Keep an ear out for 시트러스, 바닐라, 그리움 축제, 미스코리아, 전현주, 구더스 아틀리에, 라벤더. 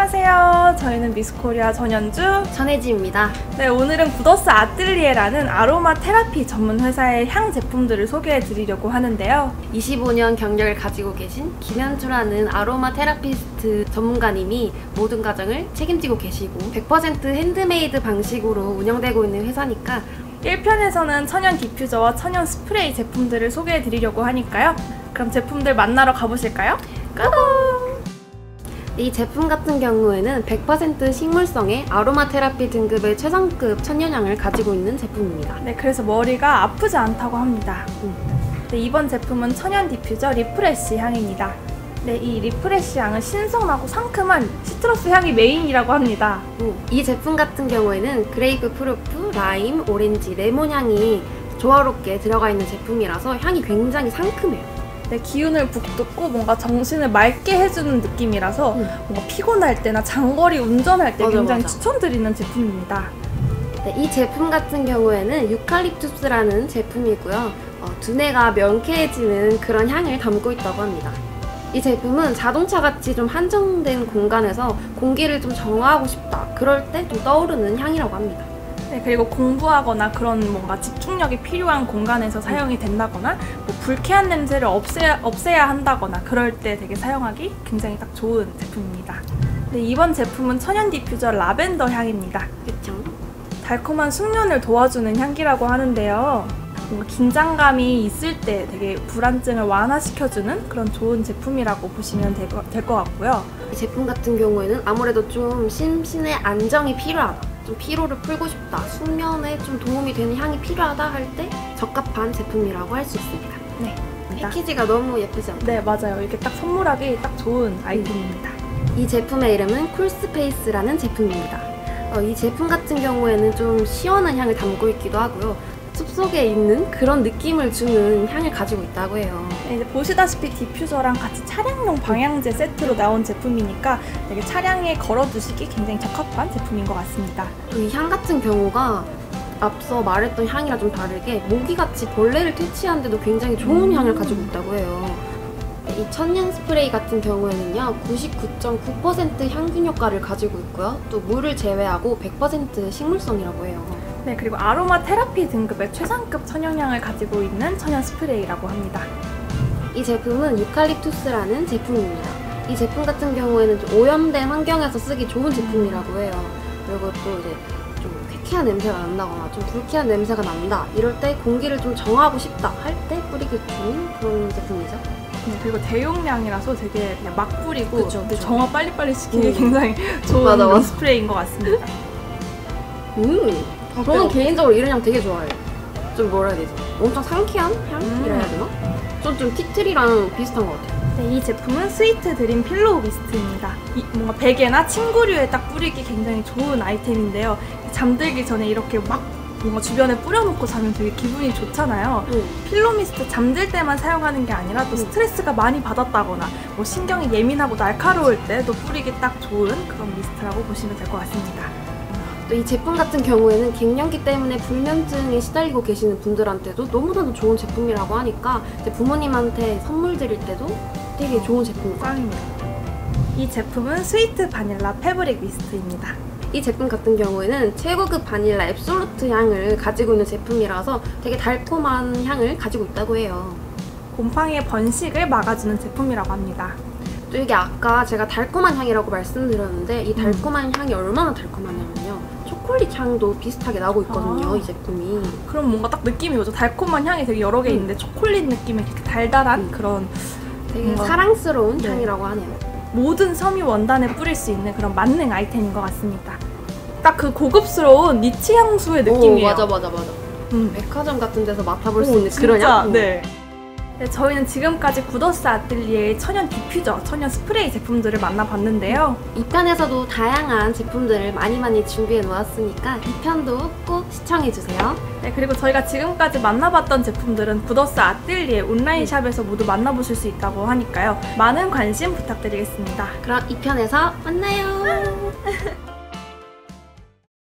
안녕하세요. 저희는 미스코리아 전현주, 전혜지입니다. 네, 오늘은 구더스 아틀리에라는 아로마 테라피 전문 회사의 향 제품들을 소개해 드리려고 하는데요. 25년 경력을 가지고 계신 김현주라는 아로마 테라피스트 전문가님이 모든 과정을 책임지고 계시고 100% 핸드메이드 방식으로 운영되고 있는 회사니까 1편에서는 천연 디퓨저와 천연 스프레이 제품들을 소개해 드리려고 하니까요. 그럼 제품들 만나러 가보실까요? 고고! 이 제품 같은 경우에는 100% 식물성의 아로마 테라피 등급의 최상급 천연향을 가지고 있는 제품입니다. 네, 그래서 머리가 아프지 않다고 합니다. 네, 이번 제품은 천연 디퓨저 리프레쉬 향입니다. 네, 이 리프레쉬 향은 신선하고 상큼한 시트러스 향이 메인이라고 합니다. 이 제품 같은 경우에는 그레이프 프루프, 라임, 오렌지, 레몬 향이 조화롭게 들어가 있는 제품이라서 향이 굉장히 상큼해요. 네, 기운을 북돋고 뭔가 정신을 맑게 해주는 느낌이라서 뭔가 피곤할 때나 장거리 운전할 때 맞아. 추천드리는 제품입니다. 네, 이 제품 같은 경우에는 유칼립투스라는 제품이고요. 두뇌가 명쾌해지는 그런 향을 담고 있다고 합니다. 이 제품은 자동차같이 좀 한정된 공간에서 공기를 좀 정화하고 싶다, 그럴 때 좀 떠오르는 향이라고 합니다. 네, 그리고 공부하거나 그런 뭔가 집중력이 필요한 공간에서 사용이 된다거나 뭐 불쾌한 냄새를 없애야 한다거나 그럴 때 되게 사용하기 굉장히 딱 좋은 제품입니다. 네, 이번 제품은 천연 디퓨저 라벤더 향입니다. 그쵸? 달콤한 숙면을 도와주는 향기라고 하는데요. 뭔가 긴장감이 있을 때 되게 불안증을 완화시켜주는 그런 좋은 제품이라고 보시면 될 것 같고요. 이 제품 같은 경우에는 아무래도 좀 심신의 안정이 필요하다, 좀 피로를 풀고 싶다, 숙면에 좀 도움이 되는 향이 필요하다 할 때 적합한 제품이라고 할 수 있습니다. 네, 패키지가 너무 예쁘지 않나요? 네, 맞아요. 이렇게 딱 선물하기 딱 좋은 아이템입니다. 이 제품의 이름은 쿨스페이스라는 제품입니다. 이 제품 같은 경우에는 좀 시원한 향을 담고 있기도 하고요, 숲속에 있는 그런 느낌을 주는 향을 가지고 있다고 해요. 네, 이제 보시다시피 디퓨저랑 같이 차량용 방향제 세트로 나온 제품이니까 되게 차량에 걸어두시기 굉장히 적합한 제품인 것 같습니다. 이 향 같은 경우가 앞서 말했던 향이랑 좀 다르게 모기같이 벌레를 퇴치하는데도 굉장히 좋은 향을 가지고 있다고 해요. 이 천연 스프레이 같은 경우에는요, 99.9% 향균 효과를 가지고 있고요, 또 물을 제외하고 100% 식물성이라고 해요. 네, 그리고 아로마 테라피 등급의 최상급 천연향을 가지고 있는 천연 스프레이라고 합니다. 이 제품은 유칼립투스라는 제품입니다. 이 제품 같은 경우에는 좀 오염된 환경에서 쓰기 좋은 제품이라고 해요. 그리고 또 이제 좀 쾌쾌한 냄새가 난다거나 좀 불쾌한 냄새가 난다, 이럴 때 공기를 좀 정화하고 싶다 할 때 뿌리기 좋은 그런 제품이죠. 네, 그리고 대용량이라서 되게 그냥 막 뿌리고 그쵸. 정화 빨리빨리 시키기 굉장히 좋은 맞아. 스프레이인 것 같습니다. 저는 개인적으로 이런 향 되게 좋아해요. 좀 뭐라 해야 되지? 엄청 상쾌한 향이라 해야 되나? 좀 티트리랑 비슷한 것 같아요. 네, 이 제품은 스위트 드림 필로우 미스트입니다. 뭔가 베개나 침구류에 딱 뿌리기 굉장히 좋은 아이템인데요, 잠들기 전에 이렇게 막 뭔가 주변에 뿌려놓고 자면 되게 기분이 좋잖아요. 필로우 미스트 잠들 때만 사용하는 게 아니라 또 스트레스가 많이 받았다거나 뭐 신경이 예민하고 날카로울 때 또 뿌리기 딱 좋은 그런 미스트라고 보시면 될 것 같습니다. 또 이 제품 같은 경우에는 갱년기 때문에 불면증에 시달리고 계시는 분들한테도 너무나도 좋은 제품이라고 하니까 이제 부모님한테 선물 드릴 때도 되게 좋은 제품인 것 같아요. 이 제품은 스위트 바닐라 패브릭 미스트입니다. 이 제품 같은 경우에는 최고급 바닐라 앱솔루트 향을 가지고 있는 제품이라서 되게 달콤한 향을 가지고 있다고 해요. 곰팡이의 번식을 막아주는 제품이라고 합니다. 또 이게 아까 제가 달콤한 향이라고 말씀드렸는데 이 달콤한 향이 얼마나 달콤하냐면요, 초콜릿 향도 비슷하게 나오고 있거든요. 이 제품이 그럼 뭔가 딱 느낌이 오죠. 달콤한 향이 되게 여러 개 있는데 초콜릿 느낌의 달달한 그런 되게 사랑스러운 향이라고 하네요. 모든 섬유 원단에 뿌릴 수 있는 그런 만능 아이템인 것 같습니다. 딱 그 고급스러운 니치 향수의 느낌이에요. 맞아. 백화점 같은 데서 맡아볼 수 있는 그런 향. 네, 저희는 지금까지 구더스 아틀리에의 천연 디퓨저, 천연 스프레이 제품들을 만나봤는데요. 2편에서도 다양한 제품들을 많이 준비해 놓았으니까 2편도 꼭 시청해주세요. 네, 그리고 저희가 지금까지 만나봤던 제품들은 구더스 아틀리에 온라인샵에서 모두 만나보실 수 있다고 하니까요. 많은 관심 부탁드리겠습니다. 그럼 2편에서 만나요.